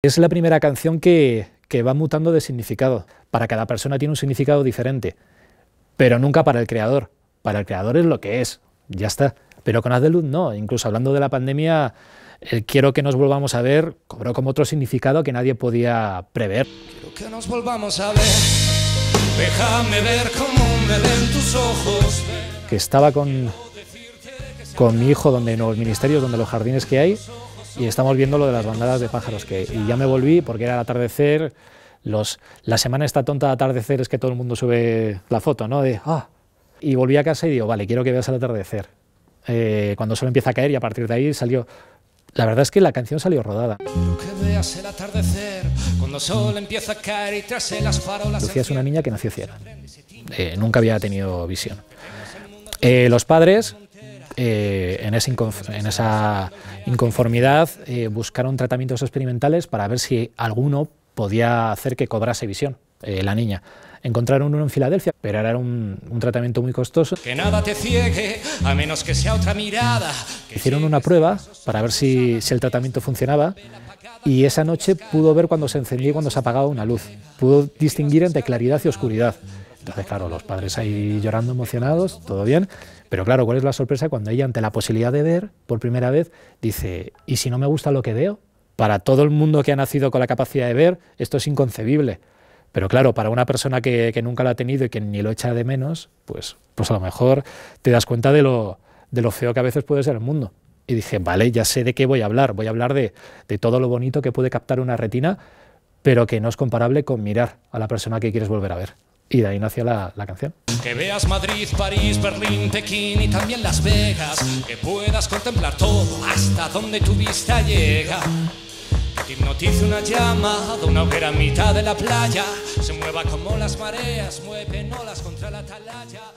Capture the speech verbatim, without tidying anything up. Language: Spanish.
Es la primera canción que, que va mutando de significado. Para cada persona tiene un significado diferente, pero nunca para el creador. Para el creador es lo que es, ya está. Pero con Haz de Luz no. Incluso hablando de la pandemia, el "quiero que nos volvamos a ver" cobró como otro significado que nadie podía prever. Quiero que nos volvamos a ver, déjame ver cómo me ven tus ojos. Que estaba con, con mi hijo donde en los ministerios, donde los jardines que hay, y estamos viendo lo de las bandadas de pájaros, que y ya me volví porque era el atardecer, los, la semana esta tonta de atardecer es que todo el mundo sube la foto, ¿no? De, ah, y volví a casa y digo, vale, quiero que veas el atardecer. Eh, cuando solo empieza a caer, y a partir de ahí salió... La verdad es que la canción salió rodada. Quiero que veas el atardecer, cuando solo empieza a caer y tras las farolas... Lucía es una niña que nació ciega, eh, nunca había tenido visión. Eh, los padres... Eh, en, esa en esa inconformidad eh, buscaron tratamientos experimentales para ver si alguno podía hacer que cobrase visión eh, la niña. Encontraron uno en Filadelfia, pero era un, un tratamiento muy costoso. Que nada te ciegue, a menos que sea otra mirada. Hicieron una prueba para ver si, si el tratamiento funcionaba, y esa noche pudo ver cuando se encendía y cuando se apagaba una luz. Pudo distinguir entre claridad y oscuridad. Entonces, claro, los padres ahí llorando, emocionados, todo bien, pero claro, ¿cuál es la sorpresa cuando ella, ante la posibilidad de ver por primera vez, dice, ¿y si no me gusta lo que veo? Para todo el mundo que ha nacido con la capacidad de ver, esto es inconcebible. Pero claro, para una persona que, que nunca la ha tenido y que ni lo echa de menos, pues, pues a lo mejor te das cuenta de lo, de lo feo que a veces puede ser el mundo. Y dije, vale, ya sé de qué voy a hablar, voy a hablar de, de todo lo bonito que puede captar una retina, pero que no es comparable con mirar a la persona que quieres volver a ver. Y de ahí nació la, la canción. Que veas Madrid, París, Berlín, Pekín y también Las Vegas. Que puedas contemplar todo hasta donde tu vista llega. Que te hipnotice una llama de una hoguera a mitad de la playa. Se mueva como las mareas, mueve olas contra la atalaya.